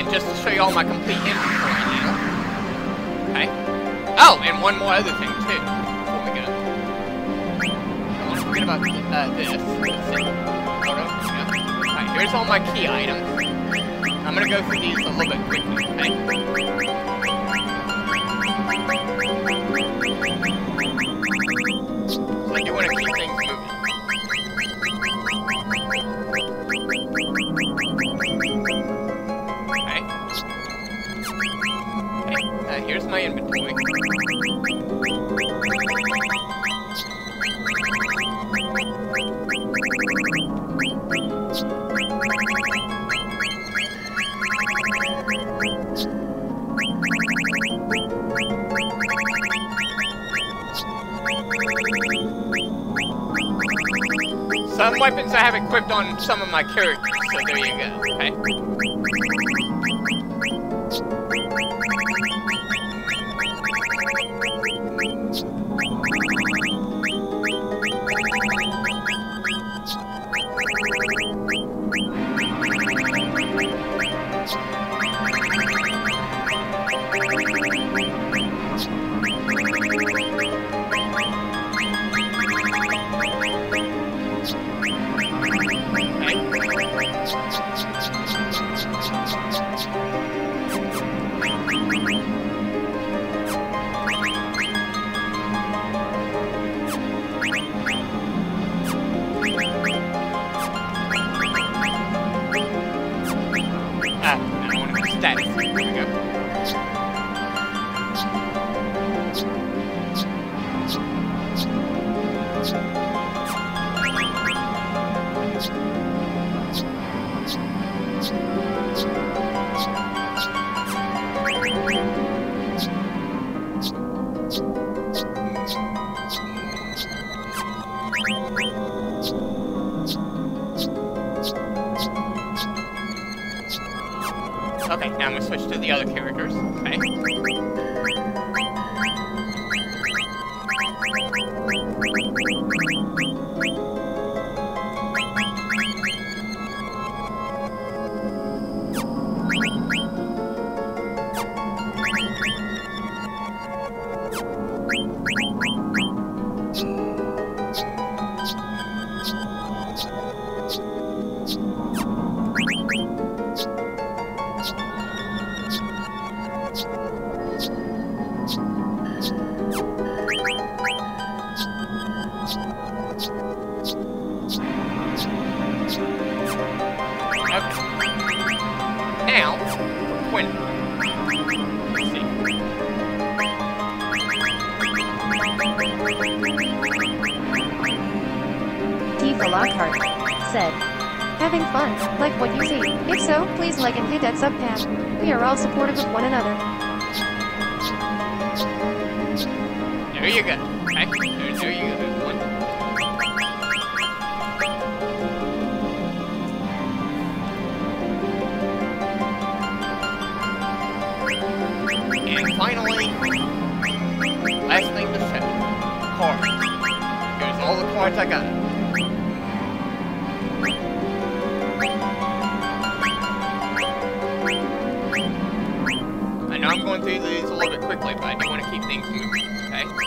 and just to show you all my complete inventory now. Okay. Oh, and one more other thing too. Before we go, I want to forget about this. Let's see. Hold on. All right, here's all my key items. I'm gonna go through these a little bit quickly. Okay. So I do want to keep things moving. Here's my inventory. Some weapons I have equipped on some of my characters, so there you go, okay? Okay, now I'm gonna switch to the other characters, okay? Tifa Lockhart said, "Having fun, like what you see? If so, please like and hit that sub tab. We are all supportive of one another." There you go. Okay. There you go. And finally, last thing to say, cards. Here's all the cards I got. Now I'm going through these a little bit quickly, but I do want to keep things moving, okay?